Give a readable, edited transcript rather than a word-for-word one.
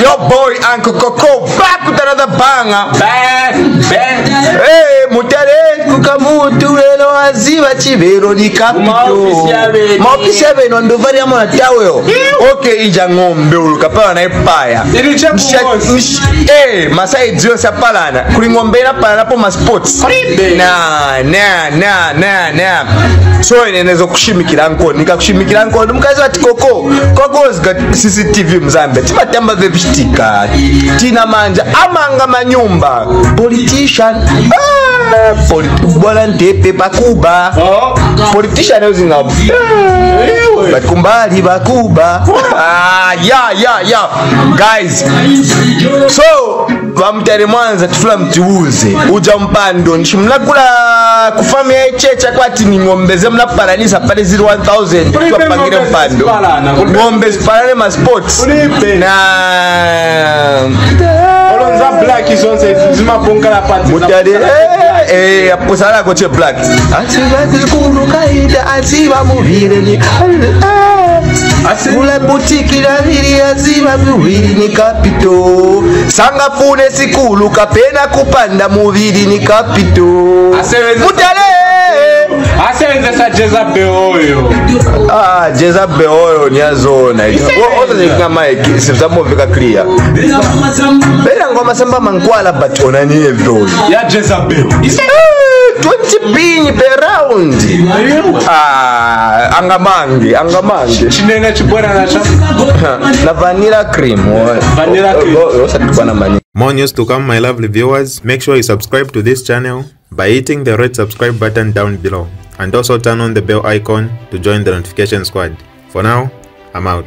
Your boy Uncle Coco back with another banger. Back. Hey, Mutare kukamutu lelo aziva chivero ni kapito. Maofisa veno ndo varia mwana taweo. Okay, ija ngombe ulukapala na ipaya. Hey, masai dzio sapalana. Kuli ngombe na palana po ma sports. Na. So inenezo kushimikira nko. Nikakushimikira nko. Mukazi wati Coco. Coco's got CCTV mzambe. Tiba tamba vebishtika. Tina manja. Amanga manyumba. Politician. Bolantepe bakuba. Politician using up. Bakumbali bakuba. Yeah. Guys. So, vamtari mwanza tufla mtiuze. Uja mpando. Nishimlakula kufami ya checha kwa tini ngombeze mna paranisa pale 01000. Kwa pangire mpando. Ngombeze parane ma sports. Olonza black is on se. Zima ponga la pati. Mutari. Apusala koche black. Ativa zikuru kaida. Ativa murire ni kaida. Ule butiki na hili azima mwili ni kapito. Sanga pune sikulu kapena kupanda mwili ni kapito. Mutale! Asebenza sa Jezabel oyo. Jezabel oyo nyazona. Oza zifika maiki, sifzamu vika kriya. Bela ngoma samba mankwala batona ni evro. Ya Jezabel. 20 pini per round. Angamangi. Chinenga chibora na cha. Na vanilla cream. More news to come, my lovely viewers. Make sure you subscribe to this channel by hitting the red subscribe button down below and also turn on the bell icon to join the notification squad. For now, I'm out.